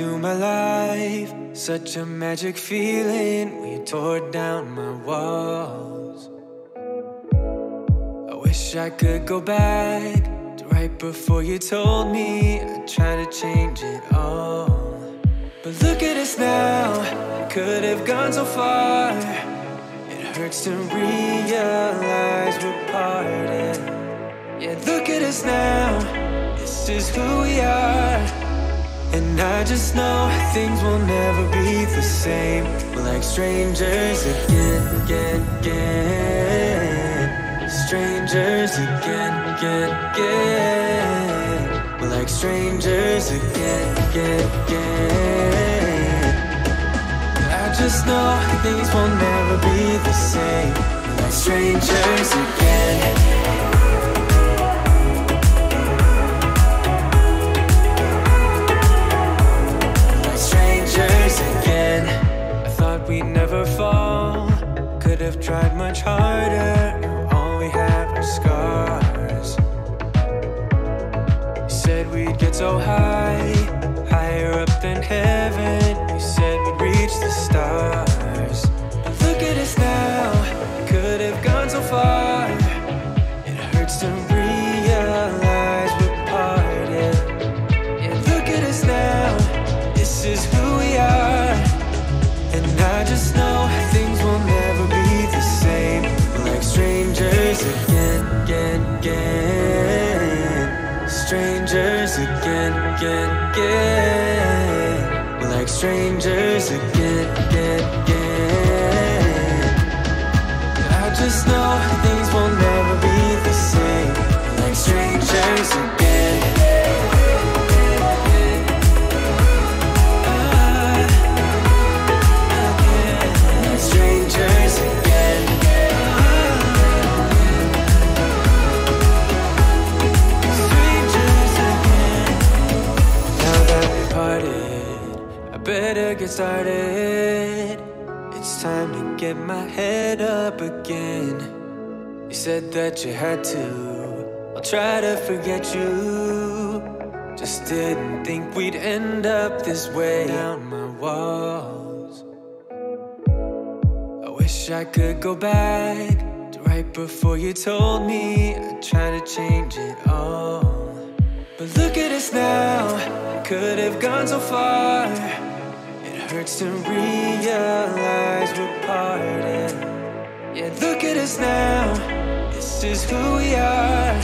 into my life. Such a magic feeling when you tore down my walls. I wish I could go back to right before you told me I'd try to change it all. But look at us now, we could have gone so far. It hurts to realize we're parted. Yeah, look at us now, this is who we are. And I just know things will never be the same. We're like strangers again, again, again. Strangers again, again, again. We're like strangers again, again, again. I just know things will never be the same. We're like strangers again. We never fall. Could have tried much harder. Now all we have are scars. You said we'd get so high, higher up than heaven. You said we'd reach the stars. But look at us now, we could have gone so far. It hurts to realize we're parted. And look at us now, this is who we are. And I just know things will never be the same. We're like strangers again, again, again. Strangers again, again, again. We're like strangers again, again, again. I just know things will never be the same. We're like strangers again. Better get started. It's time to get my head up again. You said that you had to. I'll try to forget you. Just didn't think we'd end up this way. Down my walls. I wish I could go back to right before you told me I'd try to change it all. But look at us now, could have gone so far. It hurts to realize we're parted. Yeah, look at us now, this is who we are.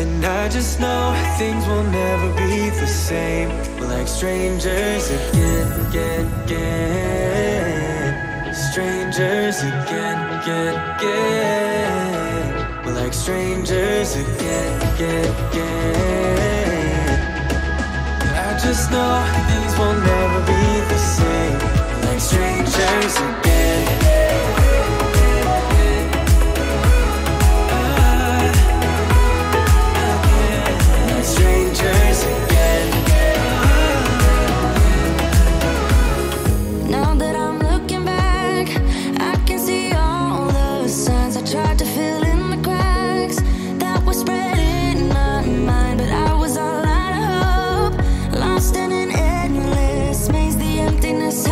And I just know things will never be the same. We're like strangers again, again, again. Strangers again, again, again. We're like strangers again, again, again. Just know things will never be the same. Like strangers again. Emptiness.